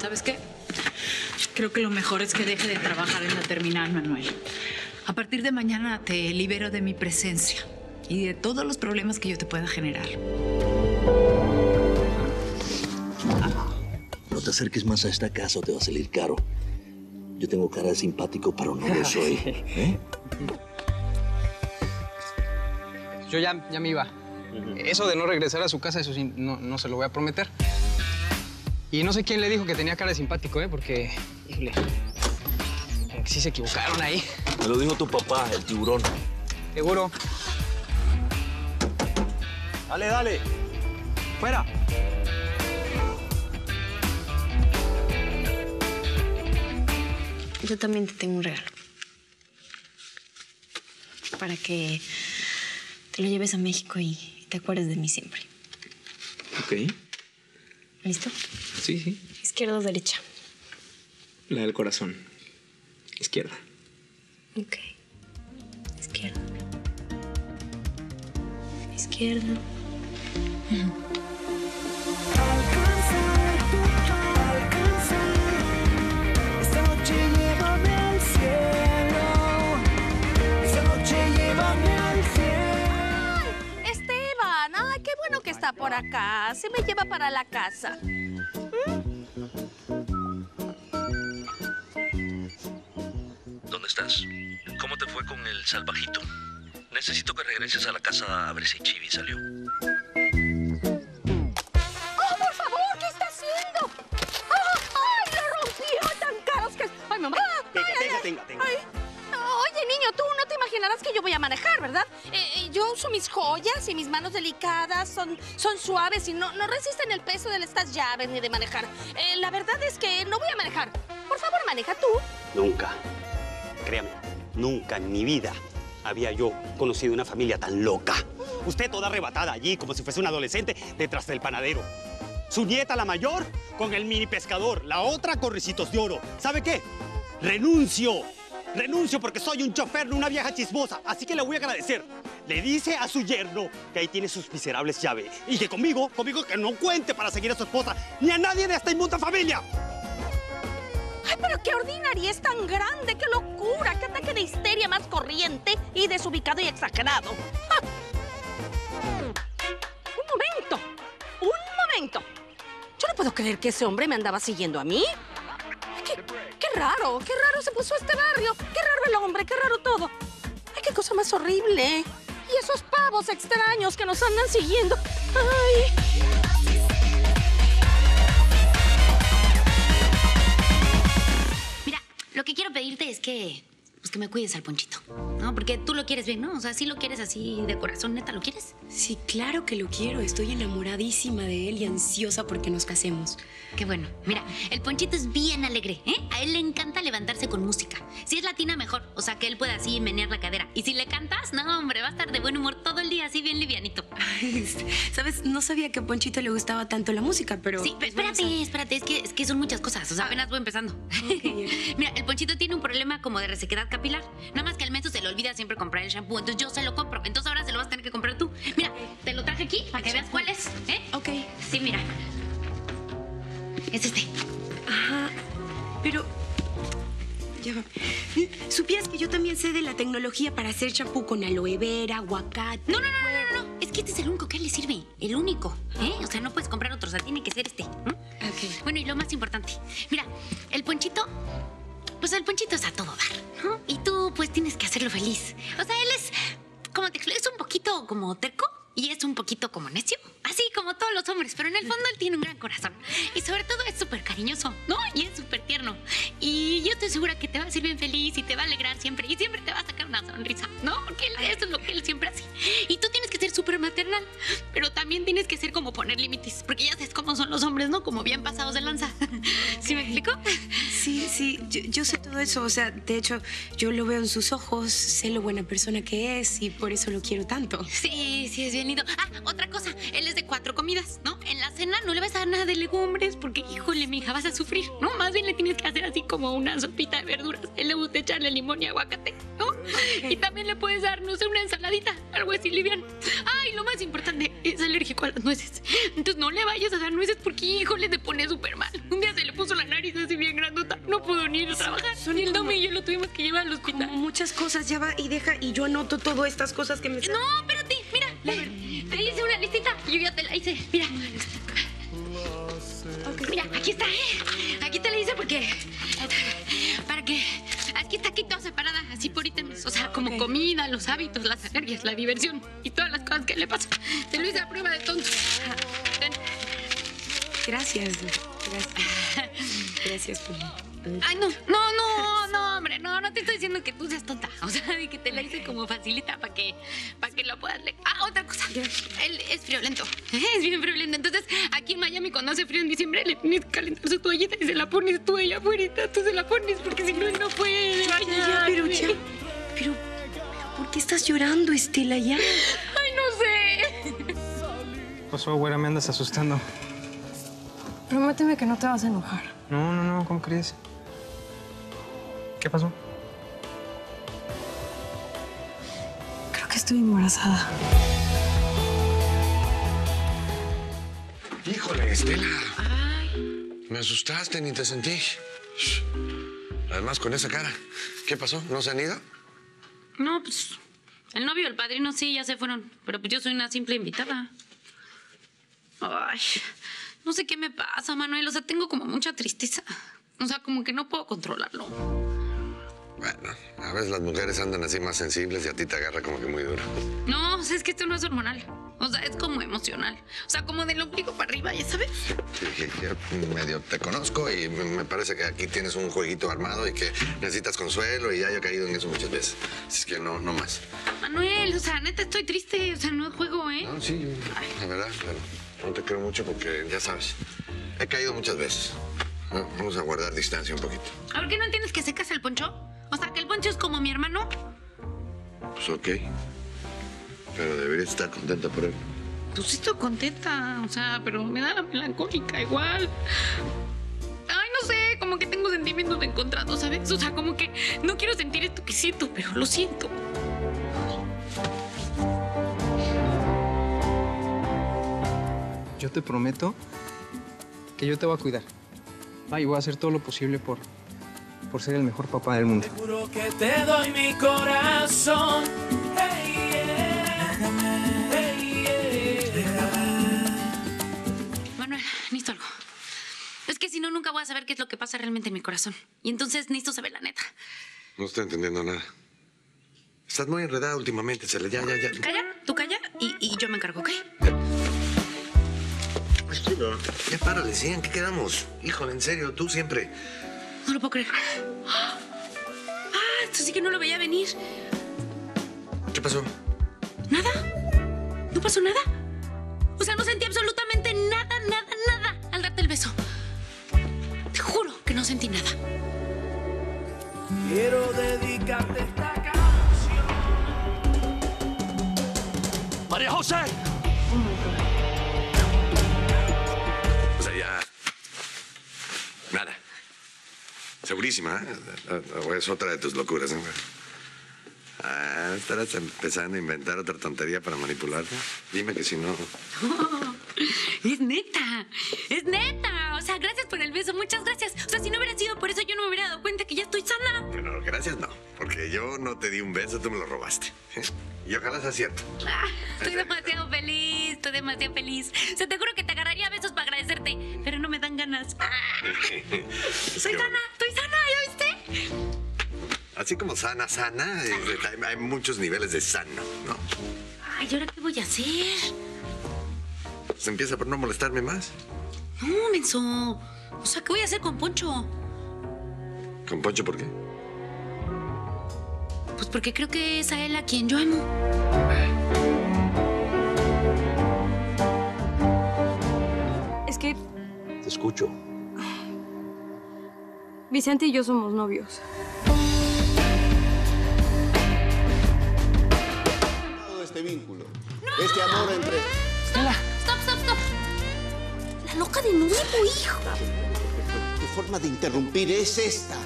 ¿Sabes qué? Creo que lo mejor es que deje de trabajar en la terminal, Manuel. A partir de mañana te libero de mi presencia y de todos los problemas que yo te pueda generar. No te acerques más a esta casa o te va a salir caro. Yo tengo cara de simpático, pero no lo soy. ¿Eh? Yo ya me iba. Eso de no regresar a su casa, eso sí, no se lo voy a prometer. Y no sé quién le dijo que tenía cara de simpático, ¿eh? Porque, híjole, como que sí se equivocaron ahí. Me lo dijo tu papá, el tiburón. Seguro. Dale, dale. Fuera. Yo también te tengo un regalo. Para que te lo lleves a México y te acuerdes de mí siempre. Ok. ¿Listo? Sí, sí. ¿Izquierda o derecha? La del corazón. Izquierda. Ok. Izquierda. Izquierda. Está por acá, se me lleva para la casa. ¿Dónde estás? ¿Cómo te fue con el salvajito? Necesito que regreses a la casa a ver si Chibi salió. ¡Oh, por favor! ¿Qué está haciendo? ¡Ay, lo rompió! ¡Tan caros que... ¡Ay, mamá! Tenga. Ay. Oye, niño, tú no te imaginarás que yo voy a manejar, ¿verdad? Yo uso mis joyas y mis manos delicadas, son suaves y no resisten el peso de estas llaves ni de manejar. La verdad es que no voy a manejar. Por favor, maneja tú. Nunca, créame, nunca en mi vida había yo conocido una familia tan loca. Usted toda arrebatada allí, como si fuese una adolescente, detrás del panadero. Su nieta, la mayor, con el mini pescador. La otra con ricitos de oro. ¿Sabe qué? ¡Renuncio! Renuncio porque soy un chofer, no una vieja chismosa, así que le voy a agradecer. Le dice a su yerno que ahí tiene sus miserables llaves y que conmigo que no cuente para seguir a su esposa ni a nadie de esta inmunda familia. Ay, pero qué ordinaria es tan grande, qué locura, qué ataque de histeria más corriente y desubicado y exagerado. ¡Ah! Un momento. Yo no puedo creer que ese hombre me andaba siguiendo a mí. Qué raro se puso este barrio. Qué raro el hombre, qué raro todo. Ay, qué cosa más horrible. Y esos pavos extraños que nos andan siguiendo. Ay. Mira, lo que quiero pedirte es que me cuides al Ponchito, ¿no? Porque tú lo quieres bien, ¿no? O sea, sí lo quieres así de corazón, neta, ¿lo quieres? Sí, claro que lo quiero. Estoy enamoradísima de él y ansiosa porque nos casemos. Qué bueno. Mira, el Ponchito es bien alegre, ¿eh? A él le encanta levantarse con música. Si es latina, mejor. O sea, que él pueda así menear la cadera. Y si le cantas, no, hombre, va a estar de buen humor todo el día, así bien livianito. ¿Sabes? No sabía que a Ponchito le gustaba tanto la música, pero... Sí, pero espérate, espérate. Es que son muchas cosas. O sea, apenas voy empezando. Okay. Mira, el Ponchito tiene un problema como de resequedad capilar. Nada más que al menso se le olvida siempre comprar el shampoo, entonces yo se lo compro. Entonces ahora se lo vas a tener que comprar tú. Mira, te lo traje aquí para que veas cuál es, ¿eh? Ok. Sí, mira. Es este. Ajá. Pero... Ya va. ¿Supieras que yo también sé de la tecnología para hacer shampoo con aloe vera, aguacate? No. Es que este es el único que le sirve. El único, ¿eh? O sea, no puedes comprar otro. O sea, tiene que ser este. Ok. Bueno, y lo más importante. Mira, el Ponchito... Pues el Ponchito es a todo dar, ¿no? Y tú, pues, tienes que hacerlo feliz. O sea, él es, como te explico, es un poquito como terco y es un poquito como necio. Así como todos los hombres, pero en el fondo él tiene un gran corazón. Y sobre todo es súper cariñoso, ¿no? Y es súper tierno. Y yo estoy segura que te va a hacer bien feliz y te va a alegrar siempre. Y siempre te va a sacar una sonrisa, ¿no? Porque eso es lo que él siempre hace. Y tú tienes que ser súper maternal, pero también... también tienes que ser como poner límites, porque ya sabes cómo son los hombres, ¿no? Como bien pasados de lanza. ¿Sí me explico? Sí, sí, yo sé todo eso. O sea, de hecho, yo lo veo en sus ojos, sé lo buena persona que es y por eso lo quiero tanto. Sí, sí, es bien lindo. Ah, otra cosa, él es de 4 comidas, ¿no? En la cena no le vas a dar nada de legumbres porque, híjole, mija, vas a sufrir, ¿no? Más bien le tienes que hacer así como una sopita de verduras. Él le gusta echarle limón y aguacate, ¿no? Okay. Y también le puedes dar, no sé, una ensaladita, algo así liviano. Ay, lo más importante, es alérgico a las nueces. Entonces no le vayas a dar nueces porque, híjole, te pone súper mal. Un día se le puso la nariz así bien grandota, no pudo ni ir a trabajar. Y el domingo yo lo tuvimos que llevar al hospital. Como muchas cosas, ya va y deja, y yo anoto todas estas cosas que me... No, espérate, mira, te hice una listita, yo ya te la hice, mira. Okay. Mira, aquí está, ¿eh? Aquí te la hice porque... Para que... Aquí está aquí todo separada, así por ítems. O sea, como okay. Comida, los hábitos, las alergias, la diversión y todas las cosas que le pasan. Te lo hice a prueba de tonto. Ten. Gracias. Gracias por... Ay, no, hombre, no te estoy diciendo que tú seas tonta. O sea, de que te la hice como facilita para que lo puedas leer. Ah, otra cosa. Él es friolento. Es bien friolento. Entonces, aquí en Miami, cuando hace frío en diciembre, le tienes que calentar su toallita y se la pones tú allá afuera. Tú se la pones porque si no, él no puede. Ay, ya, pero, ¿por qué estás llorando, Estela, ya? Ay, no sé. ¿Qué pasó, güera? Me andas asustando. Prométeme que no te vas a enojar. No, ¿cómo crees? ¿Qué pasó? Creo que estoy embarazada. Híjole, Estela. Ay. Me asustaste, ni te sentí. Además, con esa cara. ¿Qué pasó? ¿No se han ido? No, pues, el novio, el padrino, sí, ya se fueron. Pero pues yo soy una simple invitada. Ay, no sé qué me pasa, Manuel. O sea, tengo como mucha tristeza. O sea, como que no puedo controlarlo. Bueno, a veces las mujeres andan así más sensibles y a ti te agarra como que muy duro. No, o sea, es que esto no es hormonal. O sea, es como emocional. O sea, como del ombligo para arriba, ¿ya sabes? Sí, yo medio te conozco y me parece que aquí tienes un jueguito armado y que necesitas consuelo y ya yo he caído en eso muchas veces. Así es que no más. Manuel, o sea, neta estoy triste. O sea, no juego, ¿eh? No, sí, la verdad, claro. No te creo mucho porque, ya sabes, he caído muchas veces. Vamos a guardar distancia un poquito. ¿A ver qué no entiendes que se casa el Poncho? O sea, que el Poncho es como mi hermano. Pues ok. Pero debería estar contenta por él. Pues sí estoy contenta, o sea, pero me da la melancólica igual. Ay, no sé, como que tengo sentimientos encontrados, ¿sabes? O sea, como que no quiero sentir esto que siento, pero lo siento. Yo te prometo que yo te voy a cuidar. Y voy a hacer todo lo posible por ser el mejor papá del mundo. Seguro que te doy mi corazón. Hey, yeah. Déjame, hey, yeah. Déjame. Manuel, necesito algo. Es que si no, nunca voy a saber qué es lo que pasa realmente en mi corazón. Y entonces necesito saber la neta. No estoy entendiendo nada. Estás muy enredada últimamente, Cele. Ya. Calla, tú calla y yo me encargo, ¿ok? Ya párale, ¿sí? ¿En qué quedamos? Híjole, en serio, tú siempre. No lo puedo creer. Ah, esto sí que no lo veía venir. ¿Qué pasó? ¿Nada? ¿No pasó nada? O sea, no sentí absolutamente nada al darte el beso. Te juro que no sentí nada. Quiero dedicarte esta canción. ¡María José! Nada. Segurísima, ¿eh? O es otra de tus locuras, ¿eh? Ah, estarás empezando a inventar otra tontería para manipularte. Dime que si no... Oh, es neta. Es neta. O sea, gracias por el beso. Muchas gracias. O sea, si no hubiera sido por eso, yo no me hubiera dado cuenta que ya estoy sana. Bueno, gracias no. Porque yo no te di un beso, tú me lo robaste. Y ojalá sea cierto. Ah, estoy demasiado feliz, estoy demasiado feliz. O sea, te juro que te agarraría besos para agradecerte, pero no me dan ganas. Soy sana, estoy sana, ¿ya viste? Así como sana, hay muchos niveles de sano, ¿no? Ay, ¿y ahora qué voy a hacer? Pues empieza por no molestarme más. No, menso. O sea, ¿qué voy a hacer con Poncho? ¿Con Poncho por qué? Pues porque creo que es a él a quien yo amo. Te escucho. Vicente y yo somos novios. Este vínculo, ¡no! Este amor entre... ¡Estela! ¡Stop, stop, stop! ¡La loca de nuevo, hijo! ¿Qué forma de interrumpir es esta?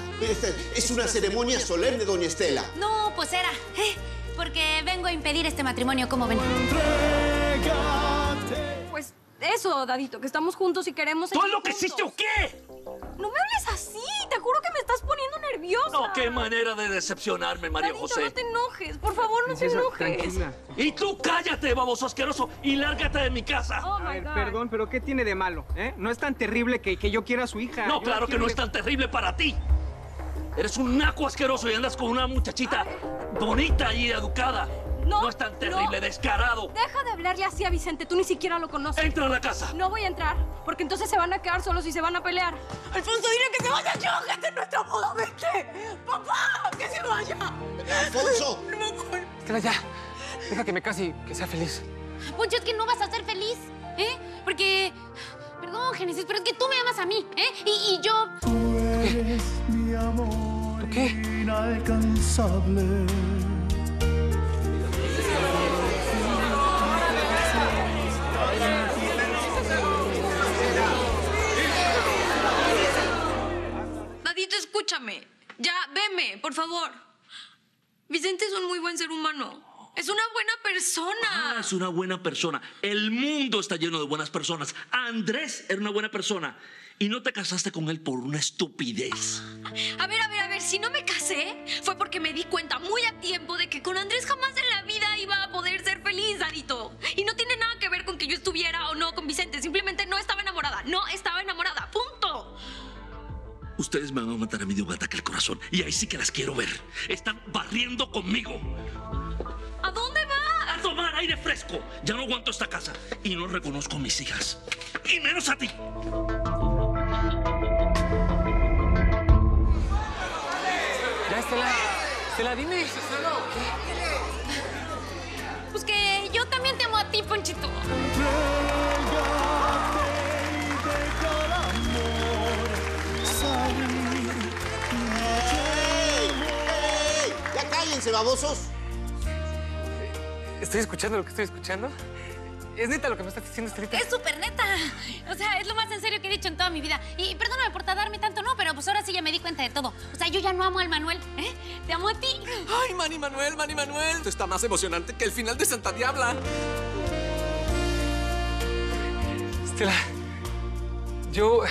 Es una ceremonia solemne, doña Estela. No, pues era, ¿eh? Porque vengo a impedir este matrimonio, ¿cómo ven? Pues eso, Dadito, que estamos juntos y queremos... ¿Todo lo que hiciste o qué? ¡No me hables así! ¡Te juro que me estás poniendo nerviosa! No, qué manera de decepcionarme, María José. No te enojes, por favor, no te enojes. Tranquila. Y tú cállate, baboso asqueroso, y lárgate de mi casa. Oh, my God. Perdón, pero ¿qué tiene de malo? ¿Eh? No es tan terrible que yo quiera a su hija. No, yo claro que no es tan terrible para ti. Eres un naco asqueroso y andas con una muchachita bonita y educada. No, no es tan terrible, descarado. Deja de hablarle así a Vicente, tú ni siquiera lo conoces. Entra a la casa. No voy a entrar, porque entonces se van a quedar solos y se van a pelear. Alfonso, dile que se vaya, yo, gente, nuestra boda, vete. Papá, que se vaya. Alfonso. No me acuerdo. Estela, ya. Deja que me case y que sea feliz. Poncho, es que no vas a ser feliz, ¿eh? Porque, perdón, Génesis, pero es que tú me amas a mí, ¿eh? Y yo... Tú eres mi amor inalcanzable. Dadito, escúchame. Ya, veme, por favor. Vicente es un muy buen ser humano. Es una buena persona. Ah, es una buena persona. El mundo está lleno de buenas personas. Andrés era una buena persona. Y no te casaste con él por una estupidez. A ver, a ver, a ver. Si no me casé, fue porque me di cuenta muy a tiempo de que con Andrés jamás en la vida iba a poder ser feliz, Dadito. Y no tiene nada que ver con que yo estuviera o no con Vicente. Simplemente no estaba enamorada. No estaba enamorada. ¡Punto! Ustedes me van a matar a mí de un ataque al corazón. Y ahí sí que las quiero ver. Están barriendo conmigo. ¿A dónde vas? A tomar aire fresco. Ya no aguanto esta casa y no reconozco a mis hijas. Y menos a ti. Ya, Estela. Estela, dime. Pues que yo también te amo a ti, Ponchito. ¡Ey! ¡Ey! ¡Ya cállense, babosos! ¿Estoy escuchando lo que estoy escuchando? ¿Es neta lo que me estás diciendo, Estelita? ¡Es súper neta! O sea, es lo más en serio que he dicho en toda mi vida. Y perdóname por tardarme tanto, no, pero pues ahora sí ya me di cuenta de todo. O sea, yo ya no amo al Manuel, ¿eh? Te amo a ti. ¡Ay, Manny Manuel, Manny Manuel! Esto está más emocionante que el final de Santa Diabla. Estela, yo...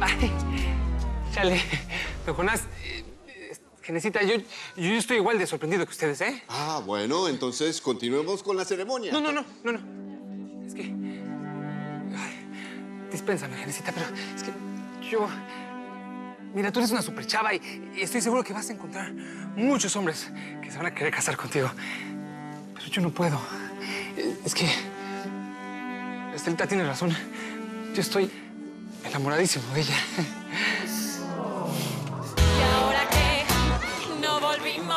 Ay, chale, Don Jonás... Genesita, yo estoy igual de sorprendido que ustedes, ¿eh? Ah, bueno, entonces continuemos con la ceremonia. No. Es que... Ay, dispénsame, Genesita, pero es que yo... Mira, tú eres una super chava y estoy seguro que vas a encontrar muchos hombres que se van a querer casar contigo. Pero yo no puedo. Es que... Estelita tiene razón. Yo estoy enamoradísimo de ella.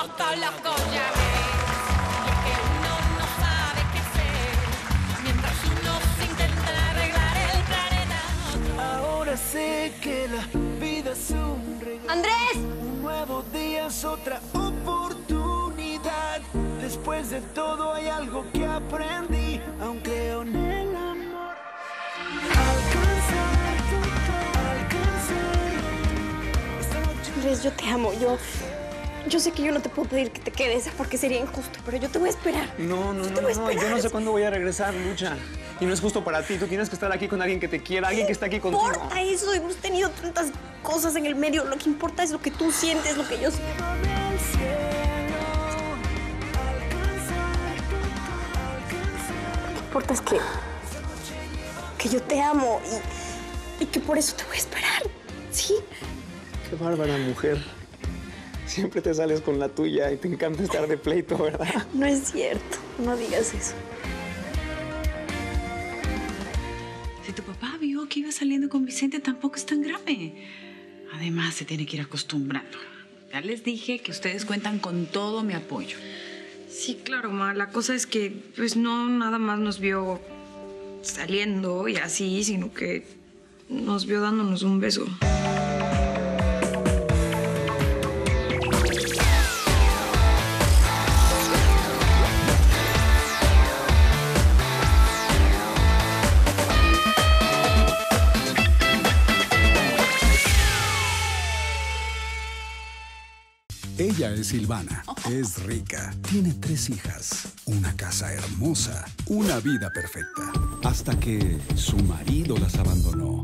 Todos los collares, lo que uno no sabe qué hacer, mientras uno se intenta arreglar el planeta. Ahora sé que la vida es un regalo. ¡Andrés! Un nuevo día es otra oportunidad. Después de todo hay algo que aprendí, aunque creo en el amor. Alcanzar. Andrés, yo te amo, Yo sé que yo no te puedo pedir que te quedes porque sería injusto, pero yo te voy a esperar. No, yo no sé cuándo voy a regresar, Lucha. Y no es justo para ti, tú tienes que estar aquí con alguien que te quiera, alguien que está aquí contigo. No importa eso, hemos tenido tantas cosas en el medio, lo que importa es lo que tú sientes, lo que yo siento. Lo que importa es que yo te amo y que por eso te voy a esperar, ¿sí? Qué bárbara mujer. Siempre te sales con la tuya y te encanta estar de pleito, ¿verdad? No es cierto. No digas eso. Si tu papá vio que iba saliendo con Vicente, tampoco es tan grave. Además, se tiene que ir acostumbrando. Ya les dije que ustedes cuentan con todo mi apoyo. Sí, claro, ma. La cosa es que pues no nada más nos vio saliendo y así, sino que nos vio dándonos un beso. Ella es Silvana, es rica, tiene 3 hijas, una casa hermosa, una vida perfecta. Hasta que su marido las abandonó.